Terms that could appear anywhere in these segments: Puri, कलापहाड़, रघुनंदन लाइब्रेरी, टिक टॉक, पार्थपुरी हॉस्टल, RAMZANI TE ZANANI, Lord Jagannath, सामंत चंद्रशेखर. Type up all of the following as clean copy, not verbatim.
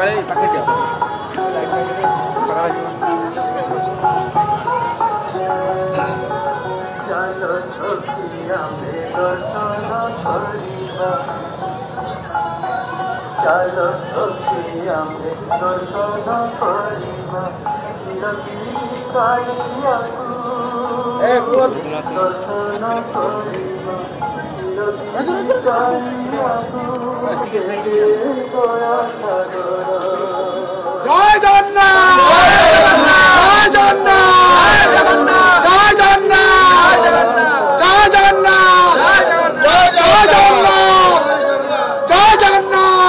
जय जगन्नाथ, जय जगन्नाथ, जय जगन्नाथ, जय जगन्नाथ,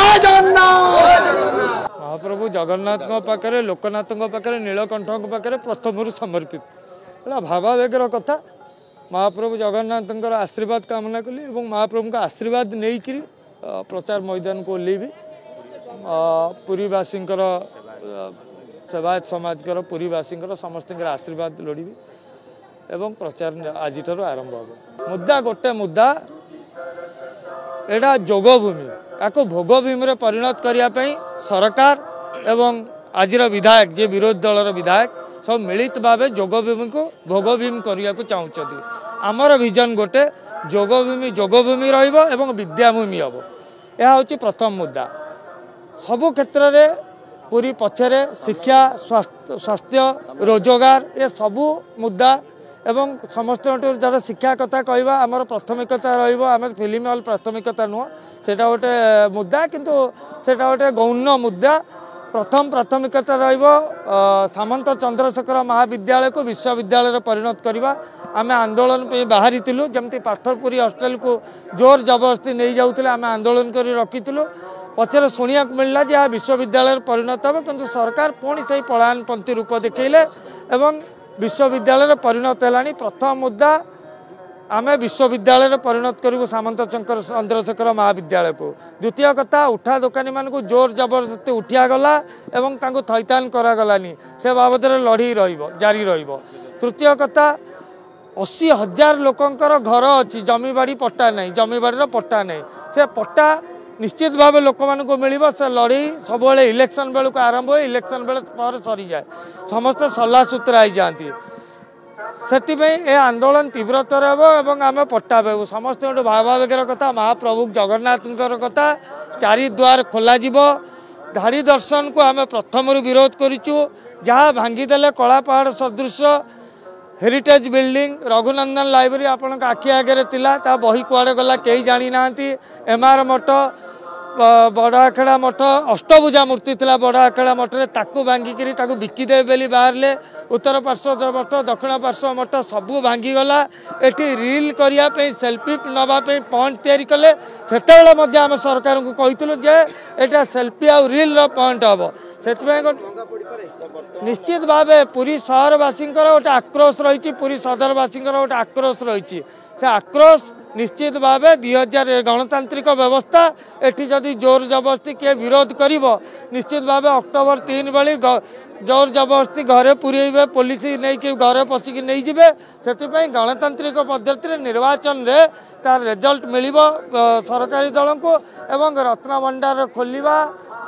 जय जगन्नाथ। जगन्नाथ पाखे लोकनाथ पाखे नीलकंठ पाखे प्रथम समर्पित है भावावेगर कथा महाप्रभु जगन्नाथ आशीर्वाद कामना कली और महाप्रभु का आशीर्वाद नहीं कि प्रचार मैदान को ओल्लैबी पुरीवासी सेवायत समाज पुरीवासी समस्त आशीर्वाद लोड़बी एवं प्रचार आज आरंभ हम। मुद्दा गोटे मुद्दा एटा जोगभूमि आपको भोगभूमि में परिणत करने सरकार एवं आज विधायक जी विरोधी दलर विधायक सब मिलित भाव जोगभूमि को भोगभूमि करने को चाहते। आमर विजन गोटे जोगभूमि जोगभूमि एवं विद्याभूमि हम। यह हूँ प्रथम मुद्दा। सबु क्षेत्र में पूरी पक्षर शिक्षा स्वास्थ्य रोजगार ये सबू मुद्दा एवं समस्त जरा शिक्षा कथा कहवा आमर प्राथमिकता रहा। फिल्म हल प्राथमिकता नुह से गोटे मुद्दा किंतु सेटा गोटे गौण मुद्दा। प्रथम प्राथमिकता सामंत चंद्रशेखर महाविद्यालय को विश्वविद्यालय परिणत करवा। आम आंदोलन पे बाहरी जमी पार्थपुरी हॉस्टल को जोर जबरदस्ती नहीं जाऊे आम आंदोलन कर रखीलु। पचर शुणा मिलला जे विश्वविद्यालय परिणत हे किंतु सरकार पुणी से पलायनपंथी रूप देखले एवं विश्वविद्यालय परिणत है। प्रथम मुद्दा आम विश्वविद्यालय परिणत करूँ सामंत चंद्रशेखर महाविद्यालय को। द्वितीय कथा उठा दुकानी मान को जोर जबरदस्ती उठिया गला एवं थैथान करागलानी से बाबद लड़े जारी रहिबो। तृतीय कथा 80,000 लोकंकर घर अच्छी जमीबाड़ी पट्टा नहीं जमीबाड़ी पट्टा नहीं से पट्टा निश्चित भाव लोक मानक मिल से लड़े सब इलेक्शन बेलू आरंभ हो इलेक्शन बेल सरी जाए समस्त सलासुतरा जाती से आंदोलन तीव्रतर हो आम पट्टा पाबू समस्त गोटे भावावेगर कथा महाप्रभु जगन्नाथ कथा चारि द्वार खोल धाड़ी दर्शन को आम प्रथम विरोध करूँ जहाँ भांगीदेले कलापहाड़ सदृश हेरिटेज बिल्डिंग रघुनंदन लाइब्रेरी आपण आखि आगे ता बही कुआड़े गला कई जाणी ना। एमआर मठ बड़ आखेड़ा मठ अष्टभुजा मूर्ति थी बड़ आखेड़ा मठरे ताकू भांगिकी बिकिदेव बोली बाहरले उत्तर पार्श्व मठ दक्षिण पार्श्व मठ सबू भांगीगला। एटी रिल करने सेल्फी नापी पॉइंट तैयारी कले से आम सरकार को कहूँ जे एटा सेल्फी आ रिल पॉइंट हम से निश्चित भाव पूरी सहरवासी गोटे आक्रोश रही पूरी सदरवासी गोटे आक्रोश रही से आक्रोश निश्चित भाव 2000 गणतांत्रिक व्यवस्था एटी जदि जोर जबरदस्ती किए विरोध करिव निश्चित भाव अक्टोबर 3 बड़ी जोर जबरदस्ती घरे पुरेबे पुलिस नहीं घरे पशिक नहीं जाए से गणतांत्रिक पद्धति निर्वाचन रे तार रिजल्ट मिलिव सरकारी दल को एवं रत्नभंडार खोलिबा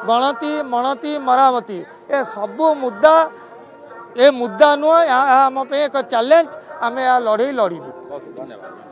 गणती मणती मरामती ए सबू मुद्दा ए मुद्दा नुह आम एक चैलेंज आम यह लड़े लड़ू।